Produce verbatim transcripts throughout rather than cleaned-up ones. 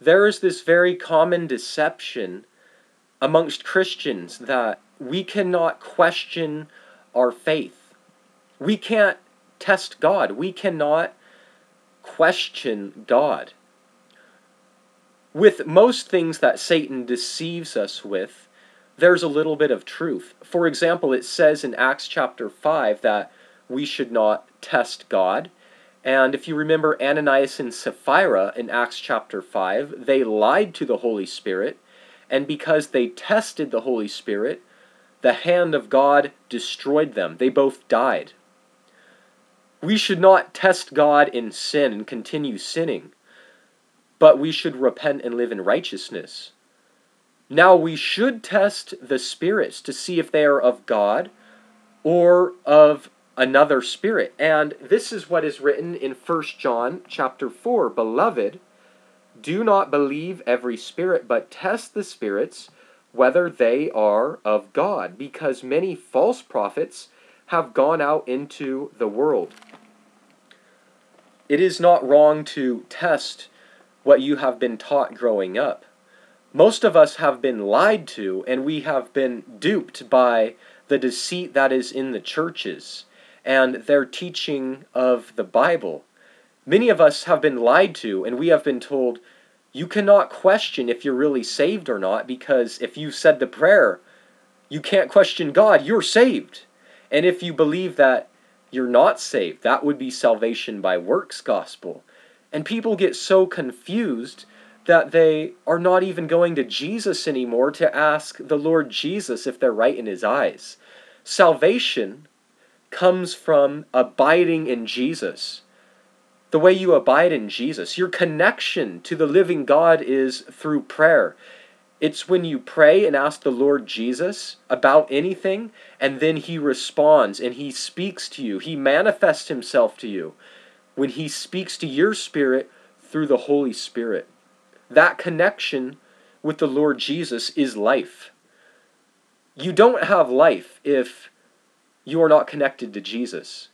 there is this very common deception amongst Christians that we cannot question our faith. We can't test God. We cannot question God. With most things that Satan deceives us with, there's a little bit of truth. For example, it says in Acts chapter five that we should not test God. And if you remember Ananias and Sapphira in Acts chapter five, they lied to the Holy Spirit. And because they tested the Holy Spirit, the hand of God destroyed them. They both died. We should not test God in sin and continue sinning, but we should repent and live in righteousness. Now we should test the spirits to see if they are of God or of another spirit. And this is what is written in First John chapter four. Beloved, do not believe every spirit, but test the spirits whether they are of God, because many false prophets have gone out into the world. It is not wrong to test what you have been taught growing up. Most of us have been lied to, and we have been duped by the deceit that is in the churches and their teaching of the Bible. Many of us have been lied to, and we have been told, you cannot question if you're really saved or not, because if you said the prayer, you can't question God, you're saved. And if you believe that you're not saved, that would be salvation by works gospel. And people get so confused that they are not even going to Jesus anymore to ask the Lord Jesus if they're right in his eyes. Salvation comes from abiding in Jesus. The way you abide in Jesus, your connection to the living God is through prayer. It's when you pray and ask the Lord Jesus about anything, and then he responds and he speaks to you. He manifests himself to you when he speaks to your spirit through the Holy Spirit. That connection with the Lord Jesus is life. You don't have life if you are not connected to Jesus.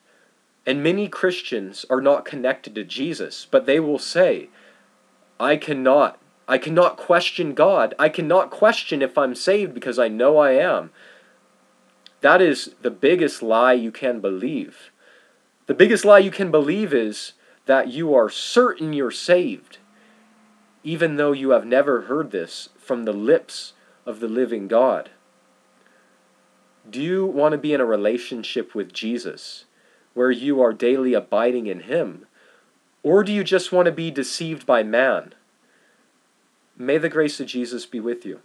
And many Christians are not connected to Jesus, but they will say, I cannot, I cannot question God. I cannot question if I'm saved because I know I am. That is the biggest lie you can believe. The biggest lie you can believe is that you are certain you're saved, even though you have never heard this from the lips of the living God. Do you want to be in a relationship with Jesus, where you are daily abiding in him? Or do you just want to be deceived by man? May the grace of Jesus be with you.